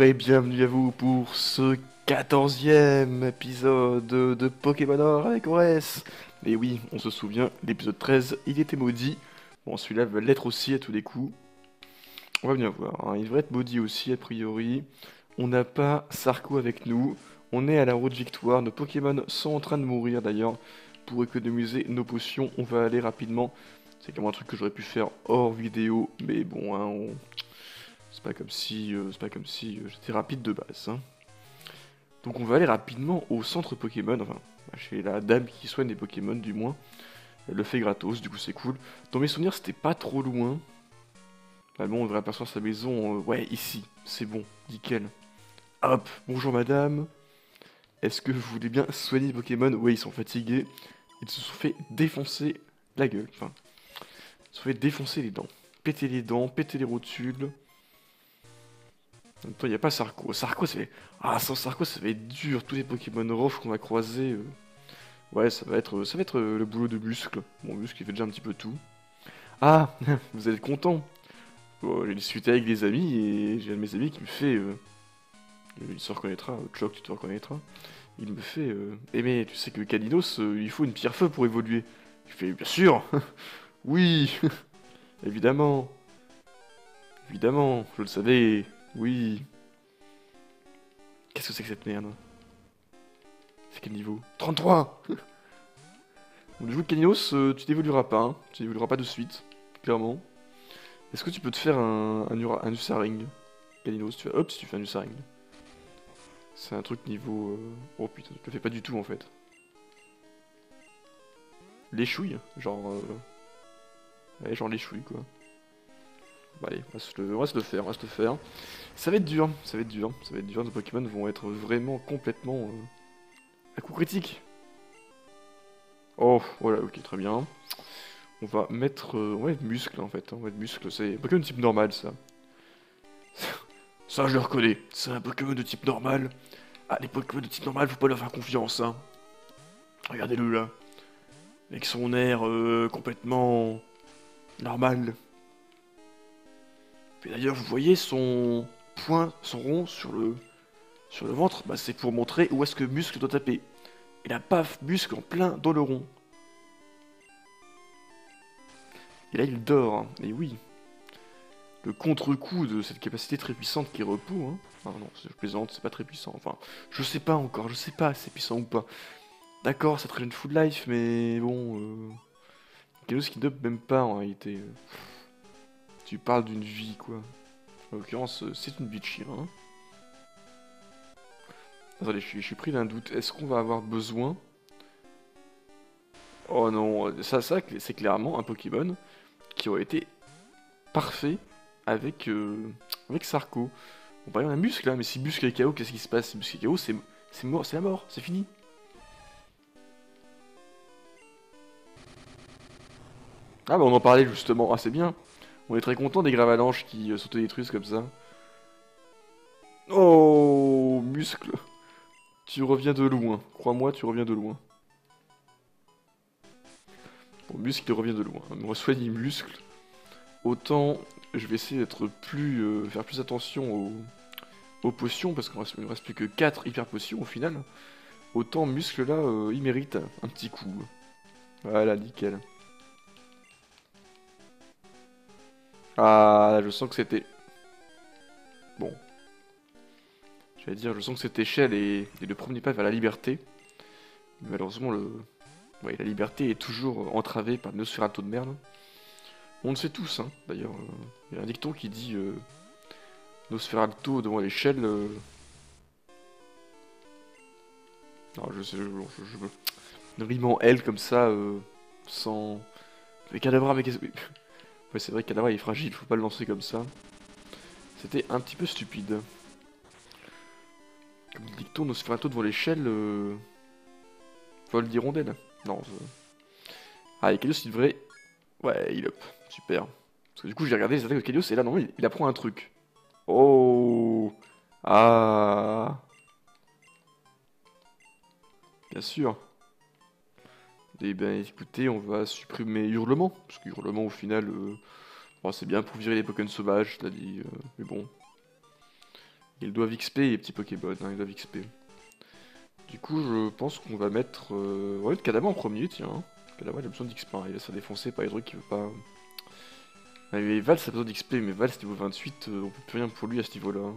Bonjour et bienvenue à vous pour ce 14e épisode de Pokémon Or avec Ores. Et oui, on se souvient, l'épisode 13, il était maudit. Bon, celui-là va l'être aussi à tous les coups. On va bien voir, hein. Il devrait être maudit aussi a priori. On n'a pas Sarko avec nous. On est à la route victoire, nos Pokémon sont en train de mourir d'ailleurs. Pour économiser nos potions, on va aller rapidement. C'est quand même un truc que j'aurais pu faire hors vidéo, mais bon, hein, on... c'est pas comme si, j'étais rapide de base. Hein. Donc on va aller rapidement au centre Pokémon, enfin, chez la dame qui soigne les Pokémon du moins. Elle le fait gratos, du coup c'est cool. Dans mes souvenirs, c'était pas trop loin. Là, bon, on devrait apercevoir sa maison, ouais, ici, c'est bon, nickel. Hop, bonjour madame. Est-ce que vous voulez bien soigner les Pokémon? Ouais, ils sont fatigués, ils se sont fait défoncer la gueule, enfin, ils se sont fait défoncer les dents. Péter les dents, péter les rotules... En même temps, il n'y a pas Sarko. Sarko, c'est... Ah, sans Sarko, ça va être dur. Tous les Pokémon roches qu'on va croiser... Ouais, ça va être le boulot de muscle. Mon muscle, il fait déjà un petit peu tout. Ah, vous êtes content. Bon, j'ai discuté avec des amis, et j'ai un de mes amis qui me fait... Il se reconnaîtra. Choc, tu te reconnaîtras. Il me fait... Eh mais, tu sais que Caninos, il faut une pierre feu pour évoluer. Je fais, bien sûr. Oui. Évidemment. Évidemment, je le savais... Oui. Qu'est-ce que c'est que cette merde? C'est quel niveau? 33. Bon, du coup, Caninos, tu n'évolueras pas. Hein. Tu n'évolueras pas de suite, clairement. Est-ce que tu peux te faire un Usaring? Caninos, tu vas hop si tu fais un Usaring. C'est un truc niveau... Oh putain, tu le fais pas du tout, en fait. Les chouilles, genre... Ouais, genre les chouilles, quoi. Bah allez, on va se le faire. Ça va être dur, nos Pokémon vont être vraiment complètement à coup critique. Oh, voilà, ok, très bien. On va être muscle en fait, on va être muscle, c'est un Pokémon de type normal ça. Ça je le reconnais, c'est un Pokémon de type normal. Ah, les Pokémon de type normal, faut pas leur faire confiance, hein. Regardez-le là, avec son air complètement normal. Et d'ailleurs, vous voyez son point, son rond sur le ventre, bah, c'est pour montrer où est-ce que muscle doit taper. Et la paf, muscle en plein dans le rond. Et là, il dort, hein. Et oui. Le contre-coup de cette capacité très puissante qui est repos, hein. Enfin, non, je plaisante, c'est pas très puissant. Enfin, je sais pas encore, je sais pas si c'est puissant ou pas. D'accord, ça traîne une food life, mais bon... Kallios qui dope même pas en réalité. Tu parles d'une vie, quoi. En l'occurrence, c'est une vie de chien. Hein. Attendez, je suis pris d'un doute. Est-ce qu'on va avoir besoin? Oh non, ça c'est clairement un Pokémon qui aurait été parfait avec, avec Sarko. Bon, par exemple, on a Muscle, là, mais si Muscle est KO, qu'est-ce qui se passe? Si Muscle est KO, c'est mort, c'est la mort, c'est fini. Ah bah on en parlait justement, ah c'est bien. On est très content des gravalanches qui s'autodétruisent comme ça. Oh, muscle. Tu reviens de loin. Crois-moi, tu reviens de loin. Bon, muscle, il revient de loin. On va soigner muscle. Autant, je vais essayer d'être plus... faire plus attention aux potions, parce qu'il ne reste plus que 4 hyper potions au final. Autant, muscle, là, il mérite un petit coup. Voilà, nickel. Ah, je sens que c'était... Bon. J'allais dire, je sens que cette échelle est le premier pas vers la liberté. Mais malheureusement, ouais, la liberté est toujours entravée par Nosferato de merde. On le sait tous, hein. D'ailleurs, il y a un dicton qui dit... Nosferato devant l'échelle... Non, je sais, je veux... Une rime en L comme ça, sans... Mais Kadabra, mais qu'est-ce que... Ouais, c'est vrai que Kadabra est fragile, faut pas le lancer comme ça. C'était un petit peu stupide. Comme le dicton, Nosferato devant l'échelle... Vol d'hirondelle. Non, ah, et Kallios, il devrait... Ouais, il up. Super. Parce que du coup, j'ai regardé les attaques de Kallios, et là, non, il apprend un truc. Oh. Ah. Bien sûr. Eh ben écoutez, on va supprimer hurlement, parce que hurlement au final, bon, c'est bien pour virer les Pokémon sauvages, t'as dit, mais bon. Ils doivent XP les petits Pokémon, hein, ils doivent XP. Du coup, je pense qu'on va mettre... on va mettre Kadabra en premier, tiens. Kadabra, il a besoin d'XP, hein. Il va se faire défoncer par les trucs qu'il veut pas... Ah, mais Vals a besoin d'XP, mais Vals niveau 28, on peut plus rien pour lui à ce niveau-là. Hein.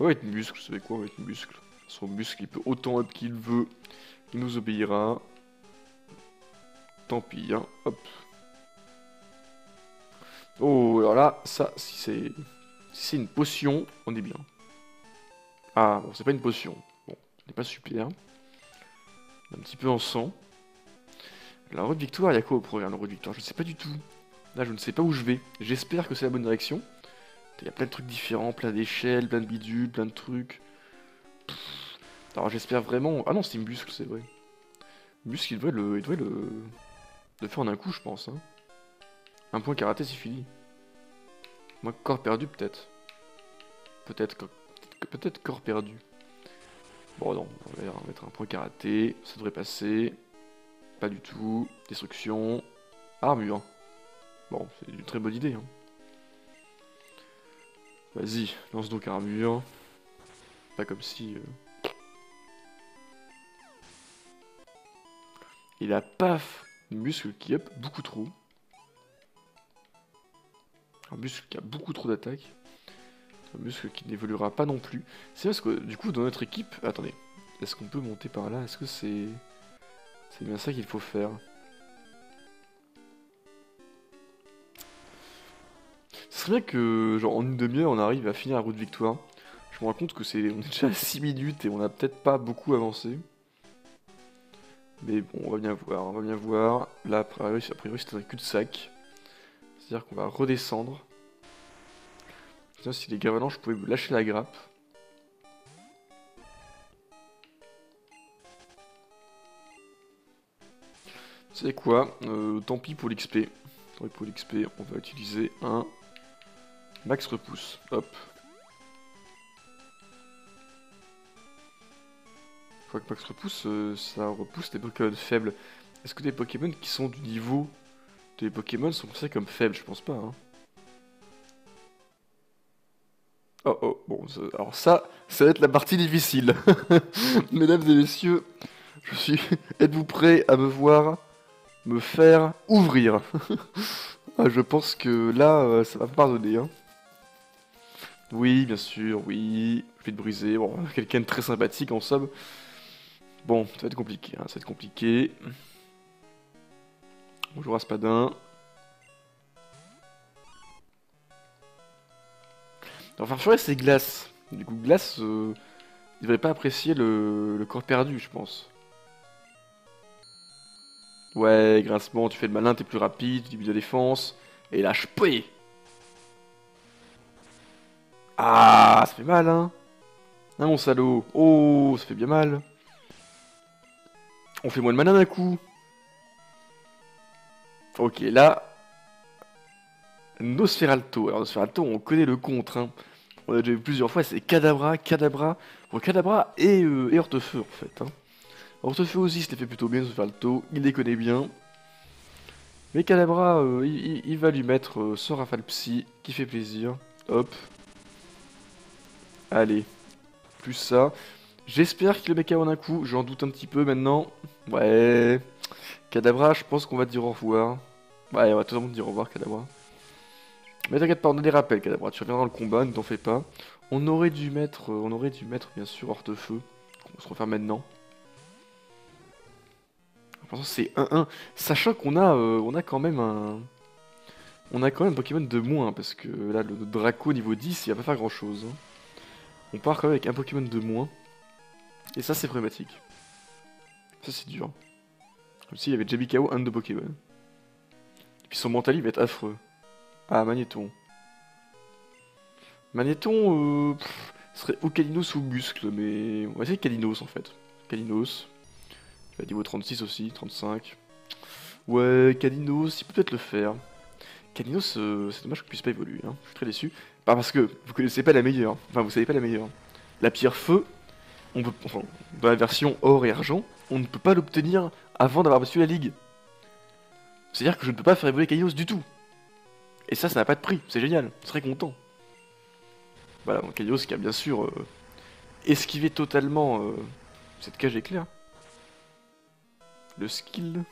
On va être muscle, vous savez quoi, on va être muscle. Son muscle, il peut autant up qu'il veut, il nous obéira. Tant pis, hein, hop. Oh, alors là, ça, si c'est... Si c'est une potion, on est bien. Ah, bon, c'est pas une potion. Bon, ce n'est pas super. Un petit peu en sang. La route de victoire, il y a quoi au programme, la route de victoire? Je ne sais pas du tout. Là, je ne sais pas où je vais. J'espère que c'est la bonne direction. Il y a plein de trucs différents, plein d'échelles, plein de bidules, plein de trucs. Pff. Alors, j'espère vraiment... Ah non, c'est une muscle, c'est vrai. Muscle, il devrait le faire en un coup, je pense. Hein. Un point karaté, c'est fini. Moi, corps perdu, peut-être. Peut-être corps perdu. Bon, non, on va mettre un point karaté. Ça devrait passer. Pas du tout. Destruction. Armure. Bon, c'est une très bonne idée. Hein. Vas-y, lance donc armure. Pas comme si... Il a paf, muscle qui up beaucoup trop. Un muscle qui a beaucoup trop d'attaques. Un muscle qui n'évoluera pas non plus. C'est parce que du coup dans notre équipe... Attendez, est-ce qu'on peut monter par là? Est-ce que c'est... C'est bien ça qu'il faut faire. Ce serait bien que, genre, en une demi-heure, on arrive à finir la route de victoire. Je me rends compte que c'est... On est déjà à 6 minutes et on n'a peut-être pas beaucoup avancé. Mais bon, on va bien voir, on va bien voir. Là, a priori, c'est un cul-de-sac. C'est-à-dire qu'on va redescendre. Tiens, si les gavalanches pouvaient me lâcher la grappe. C'est quoi, tant pis pour l'XP. Tant pis pour l'XP, on va utiliser un max repousse. Hop. Je crois que max repousse, ça repousse des Pokémon faibles. Est-ce que des Pokémon qui sont du niveau... Les Pokémon sont considérés comme faibles, je pense pas. Hein. Oh oh, bon, alors ça va être la partie difficile. Mesdames et messieurs, je suis... Êtes-vous prêts à me voir me faire ouvrir? Je pense que là, ça va me pardonner. Hein. Oui, bien sûr, oui. Je vais te briser. Bon, quelqu'un de très sympathique en somme. Bon, ça va être compliqué, hein, ça va être compliqué. Bonjour Aspadin. Alors Farfuret c'est Glace. Du coup Glace, il devrait pas apprécier le corps perdu, je pense. Ouais, grincement, tu fais le malin, t'es plus rapide, tu diminues la défense. Et lâche P. Ah, ça fait mal hein. Hein mon salaud. Oh, ça fait bien mal. On fait moins de malin d'un coup. Ok, là, Nosferato. Alors Nosferato, on connaît le contre, hein. On l'a déjà vu plusieurs fois, c'est Kadabra. Bon, Kadabra et Hortefeu, en fait. Hein. Hortefeu aussi, se les fait plutôt bien, Nosferato, il les connaît bien. Mais Kadabra, il va lui mettre son rafale psy, qui fait plaisir. Hop. Allez, plus ça. J'espère qu'il le met en un coup, j'en doute un petit peu maintenant. Ouais... Kadabra, je pense qu'on va te dire au revoir. Ouais, on va tout le monde dire au revoir, Kadabra. Mais t'inquiète pas, on a des rappels, Kadabra. Tu reviendras dans le combat, ne t'en fais pas. On aurait dû mettre, bien sûr, Hortefeu. On se refaire maintenant. Pour l'instant, c'est 1-1. Sachant qu'on a, on a quand même un Pokémon de moins, hein, parce que là, le Draco niveau 10, il va pas faire grand-chose. Hein. On part quand même avec un Pokémon de moins. Et ça, c'est problématique. Ça, c'est dur. Comme s'il y avait déjà mis KO un de Pokémon. Et puis son mental il va être affreux. Ah, Magnéton. Magnéton, serait ou Caninos ou Muscle, mais on va essayer Caninos en fait. Caninos. Il va niveau 36 aussi, 35. Ouais, Caninos, il peut peut-être le faire. Caninos, c'est dommage qu'on puisse pas évoluer, hein. Je suis très déçu. Bah, parce que vous connaissez pas la meilleure. Enfin, vous savez pas la meilleure. La pierre feu, on peut, enfin, dans la version or et argent, on ne peut pas l'obtenir avant d'avoir reçu la ligue. C'est-à-dire que je ne peux pas faire évoluer Kallios du tout. Et ça n'a pas de prix, c'est génial, je serais content. Voilà, donc Kallios qui a bien sûr esquivé totalement cette cage éclair. Le skill.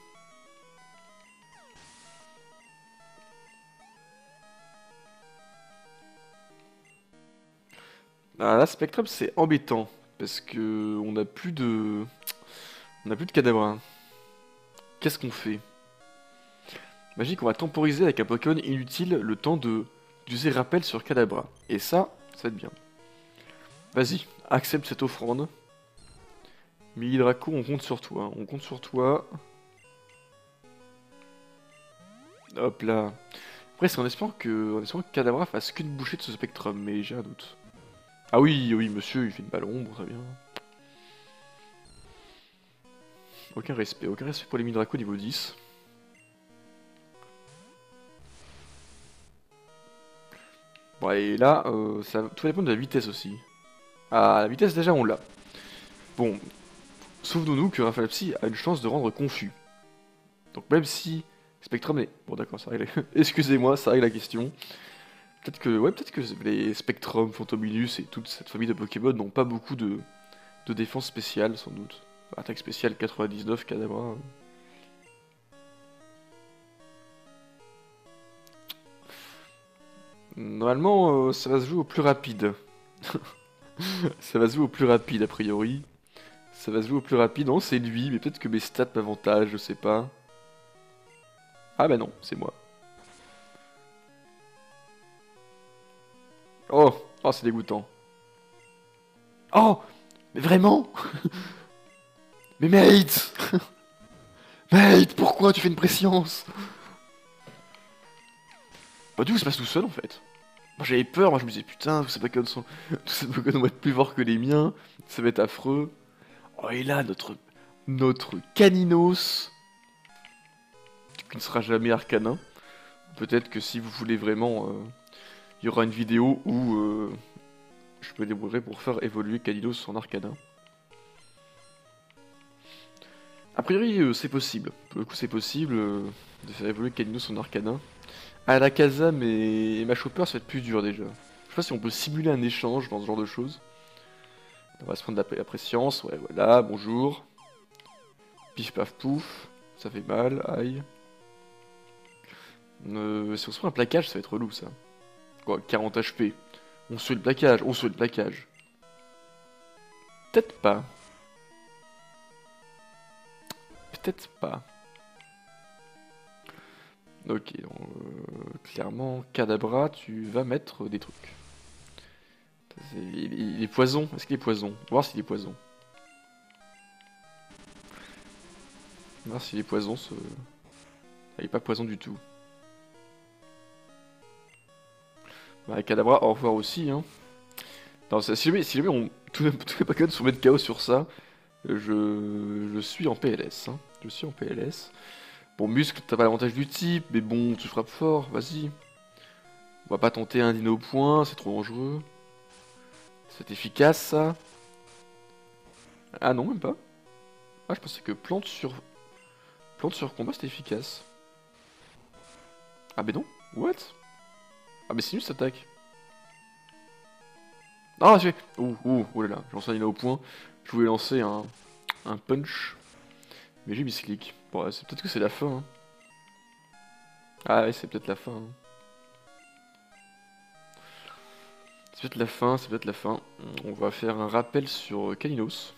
Ah, là, Spectrum, c'est embêtant. Parce que on n'a plus de. On n'a plus de Kadabra. Qu'est-ce qu'on fait? Magique, on va temporiser avec un Pokémon inutile le temps d'user rappel sur Kadabra. Et ça, ça va être bien. Vas-y, accepte cette offrande. Minidraco, on compte sur toi. On compte sur toi. Hop là. Après, c'est en espérant que Kadabra fasse qu'une bouchée de ce Spectrum, mais j'ai un doute. Ah oui, oui, monsieur, il fait une balle ombre, très bien. Aucun respect pour les Minidraco niveau 10. Bon, et là, ça tout dépend de la vitesse aussi. Ah, la vitesse, déjà, on l'a. Bon, souvenons-nous que Rafalapsi a une chance de rendre confus. Donc, même si Spectrum est... Bon, d'accord, ça règle... Excusez-moi, ça règle la question. Peut-être que... Ouais, peut-être que les Spectrum, Fantominus et toute cette famille de Pokémon n'ont pas beaucoup de défense spéciale, sans doute. Attaque spéciale 99, Kadabra... Normalement, ça va se jouer au plus rapide. Ça va se jouer au plus rapide, a priori. Ça va se jouer au plus rapide. Non, c'est lui, mais peut-être que mes stats m'avantagent, je sais pas. Ah bah non, c'est moi. Oh, oh c'est dégoûtant. Oh, mais vraiment? Mais mate. Mate, pourquoi tu fais une préscience? Bah du coup, ça passe tout seul, en fait. Moi j'avais peur, moi je me disais putain, tous ces Pokémon vont être plus forts que les miens, ça va être affreux. Oh et là, notre Caninos, qui ne sera jamais Arcanin. Peut-être que si vous voulez vraiment, il y aura une vidéo où je me débrouillerai pour faire évoluer Caninos en Arcanin. A priori, c'est possible. Pour le coup, c'est possible de faire évoluer Caninos en Arcanin. Ah, la Casa et ma Chopper, ça va être plus dur déjà. Je sais pas si on peut simuler un échange dans ce genre de choses. On va se prendre la préscience, ouais voilà, bonjour. Pif paf pouf, ça fait mal, aïe. Si on se prend un plaquage, ça va être relou ça. Quoi, 40 HP. On se fait le plaquage, on se fait le plaquage. Peut-être pas. Peut-être pas. Ok, donc clairement, Kadabra, tu vas mettre des trucs. Il est poison, est-ce qu'il est poison? On va voir s'il est poison. On va voir s'il est poison, ce... Il n'est pas poison du tout. Bah, Kadabra, au revoir aussi, hein. Non, si jamais on... tous les Pokémon sont mettre KO sur ça, je suis en PLS, hein. Je suis en PLS. Bon, muscle, t'as pas l'avantage du type, mais bon, tu frappes fort, vas-y. On va pas tenter un dino point, c'est trop dangereux. C'est efficace, ça. Ah non, même pas. Ah, je pensais que plante sur combat, c'était efficace. Ah, mais non, what? Ah, mais Sinus attaque. Ah, j'ai... Oh là là, j'ai lancé un dino point. Je voulais lancer un punch. Mais j'ai misclick. Bon, ouais, c'est peut-être que c'est la fin. Hein. Ah ouais, c'est peut-être la fin. Hein. C'est peut-être la fin, c'est peut-être la fin. On va faire un rappel sur Caninos.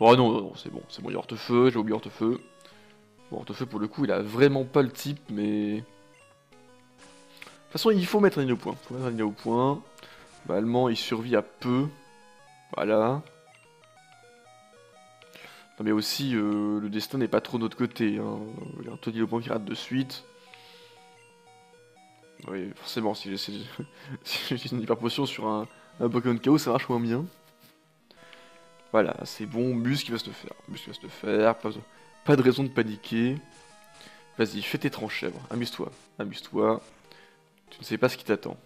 Oh non, non, non, c'est bon, il y a Hortefeu, j'ai oublié Hortefeu. Bon, Hortefeu, pour le coup, il a vraiment pas le type, mais... De toute façon, il faut mettre un dino point. Il faut mettre un dino point. Bah, allemand, il survit à peu. Voilà. Non mais aussi, le destin n'est pas trop de notre côté, hein. Il y a un Tony Lebrun qui rate de suite. Oui, forcément, si j'utilise si une hyper potion sur un Pokémon KO, ça marche moins bien. Voilà, c'est bon, Muscle qui va se le faire. Muscle qui va se le faire, pas de raison de paniquer. Vas-y, fais tes tranches, chèvre, amuse-toi, amuse-toi. Tu ne sais pas ce qui t'attend.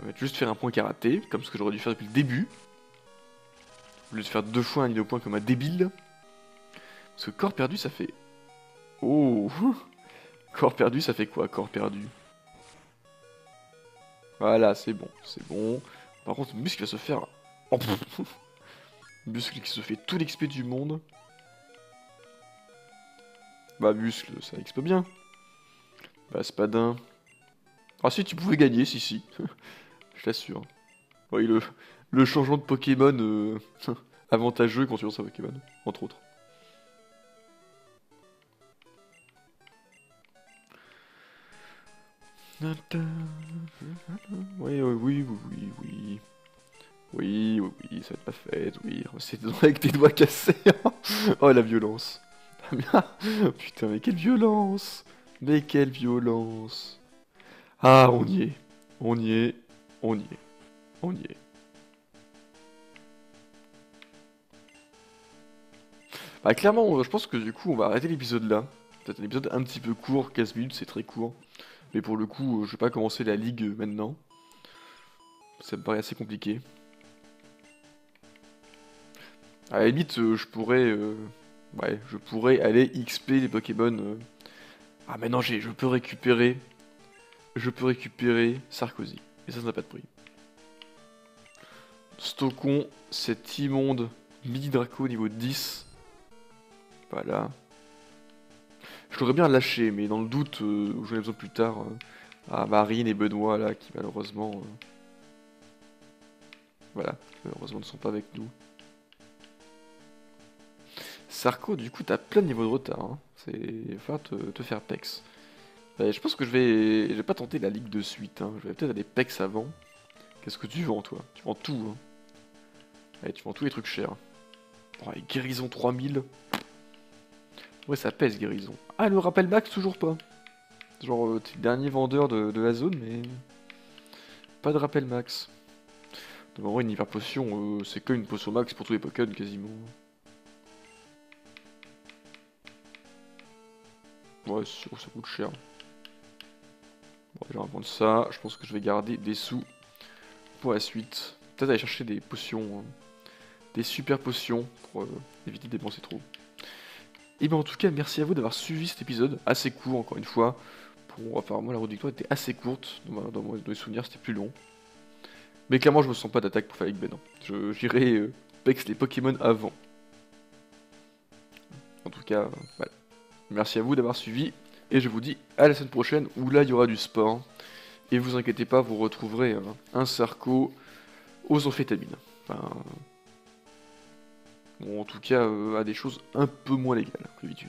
On va juste faire un point karaté, comme ce que j'aurais dû faire depuis le début. Au lieu de faire deux fois un nid au point comme un débile. Parce que corps perdu, ça fait... Oh. Corps perdu, ça fait quoi? Corps perdu. Voilà, c'est bon, c'est bon. Par contre, Muscle va se faire... Oh, Muscle qui se fait tout l'XP du monde. Bah, Muscle, ça XP bien. Bah, Spadin. Ah si, tu pouvais gagner, si, si. Je t'assure. Oui, le changement de Pokémon avantageux quand tu lances un Pokémon, entre autres. Oui, oui, oui, oui, oui. Oui, oui, oui, ça va être pas fait, oui. C'est avec tes doigts cassés. Oh, la violence. Putain, mais quelle violence. Mais quelle violence. Ah, on y est. On y est. On y est. On y est. Bah, clairement, je pense que du coup, on va arrêter l'épisode là. C'est un épisode un petit peu court, 15 minutes, c'est très court. Mais pour le coup, je vais pas commencer la ligue maintenant. Ça me paraît assez compliqué. À la limite, je pourrais... ouais, je pourrais aller XP les Pokémon. Ah, mais non, je peux récupérer... Je peux récupérer Sarkozy. Et ça n'a pas de prix. Stockons cet immonde Minidraco niveau 10. Voilà. Je l'aurais bien lâché, mais dans le doute, j'en ai besoin plus tard à Marine et Benoît, là, qui malheureusement... Voilà, malheureusement ne sont pas avec nous. Sarko, du coup, t'as plein de niveaux de retard, hein. Il va falloir te faire pex. Ben, je pense que je vais pas tenter la ligue de suite, hein. Je vais peut-être aller pex avant. Qu'est-ce que tu vends, toi? Tu vends tout, hein. Allez, tu vends tous les trucs chers. Oh, et guérison 3000. Ouais, ça pèse, guérison. Ah, le rappel max, toujours pas. Genre, t'es le dernier vendeur de la zone, mais... Pas de rappel max. Donc, en vrai, une hyper potion, c'est que une potion max pour tous les Pokémon, quasiment. Ouais, c'est sûr, ça coûte cher. Bon, déjà, on va prendre ça. Je pense que je vais garder des sous pour la suite. Peut-être aller chercher des potions, des super potions, pour éviter de dépenser trop. Et bien en tout cas, merci à vous d'avoir suivi cet épisode, assez court encore une fois. Pour, apparemment la route de victoire était assez courte, dans mes souvenirs c'était plus long. Mais clairement je me sens pas d'attaque pour Falik Benin. J'irai pex les Pokémon avant. En tout cas, voilà. Merci à vous d'avoir suivi, et je vous dis à la semaine prochaine, où là il y aura du sport. Et vous inquiétez pas, vous retrouverez un Sarko aux amphétamines. Enfin... Bon, en tout cas, à des choses un peu moins légales que d'habitude.